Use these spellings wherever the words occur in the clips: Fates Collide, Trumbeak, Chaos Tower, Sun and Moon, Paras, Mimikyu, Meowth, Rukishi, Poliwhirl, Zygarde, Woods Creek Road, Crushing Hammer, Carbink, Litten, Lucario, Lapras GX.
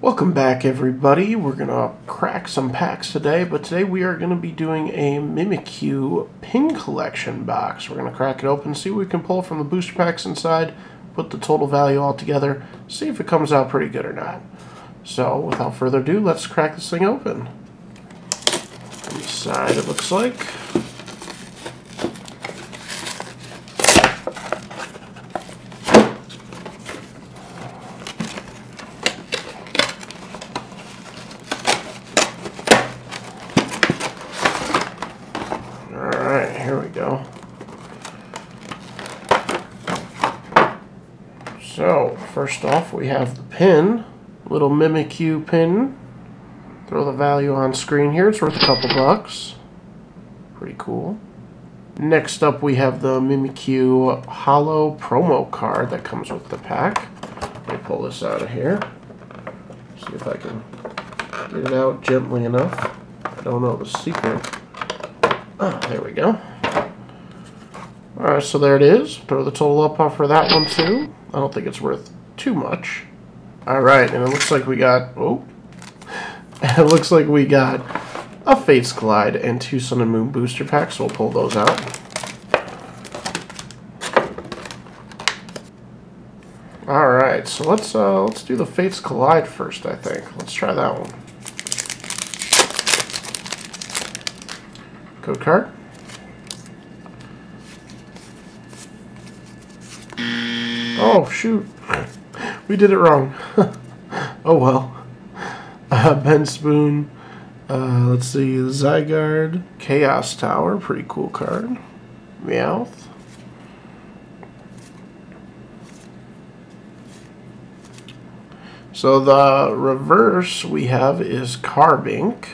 Welcome back, everybody. We're gonna crack some packs today, but today we are gonna be doing a Mimikyu pin collection box. We're gonna crack it open, see what we can pull from the booster packs inside, put the total value all together, see if it comes out pretty good or not. So without further ado, let's crack this thing open. Inside, it looks like. So, first off, we have the pin, little Mimikyu pin. Throw the value on screen here, it's worth a couple bucks. Pretty cool. Next up, we have the Mimikyu Holo promo card that comes with the pack. Let me pull this out of here. See if I can get it out gently enough. I don't know the secret. Ah, there we go. Alright, so there it is. Throw the total up for that one, too. I don't think it's worth too much. Alright, and it looks like we got... Oh! It looks like we got a Fates Collide and two Sun and Moon booster packs, so we'll pull those out. Alright, so let's do the Fates Collide first, I think. Let's try that one. Code card. Oh, shoot. We did it wrong. Oh, well. Ben Spoon. Let's see. Zygarde. Chaos Tower. Pretty cool card. Meowth. So the reverse we have is Carbink.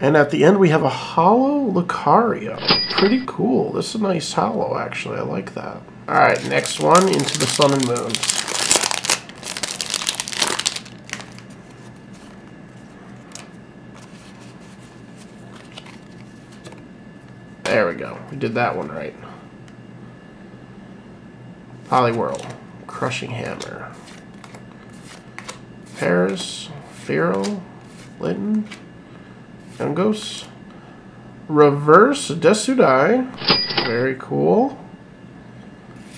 And at the end we have a holo Lucario. Pretty cool. This is a nice holo, actually. I like that. Alright, next one, into the Sun and Moon. There we go. We did that one right. Poliwhirl. Crushing Hammer. Paras. Feral. Litten. Ghosts. Reverse Desudai. Very cool.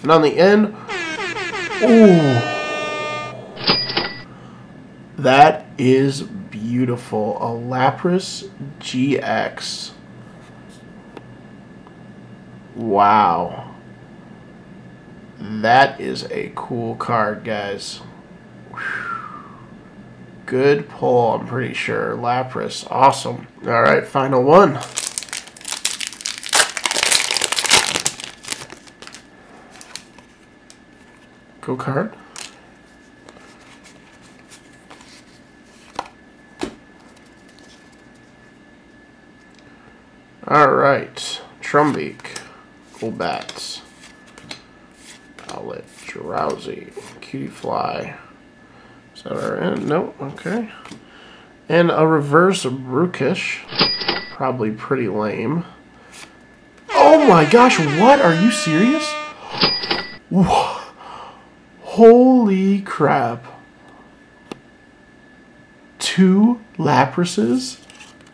And on the end... Ooh! That is beautiful. A Lapras GX. Wow. That is a cool card, guys. Whew. Good pull, I'm pretty sure. Lapras, awesome. All right, final one. Go card. All right, Trumbeak, cool bats. Owlet, drowsy, cutie fly. Is that our end? No, okay. And a reverse Rukishi. Probably pretty lame. Oh my gosh, what? Are you serious? Whoa. Holy crap. Two Laprases?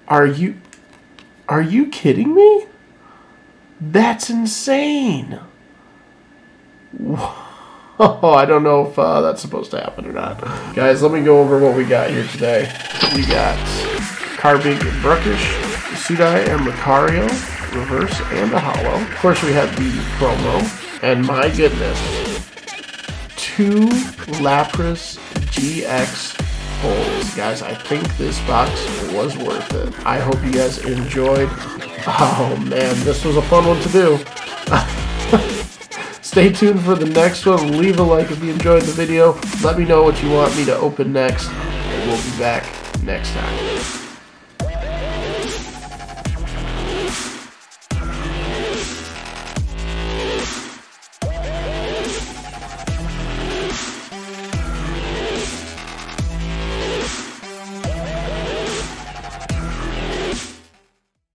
Are you kidding me? That's insane. Whoa. Oh, I don't know if that's supposed to happen or not. Guys, let me go over what we got here today. We got Carbink, Brookish, Sudai, and Lucario, reverse, and a holo. Of course, we have the promo. And my goodness, two Lapras GX pulls. Guys, I think this box was worth it. I hope you guys enjoyed. Oh, man, this was a fun one to do. Stay tuned for the next one. Leave a like if you enjoyed the video. Let me know what you want me to open next, and we'll be back next time.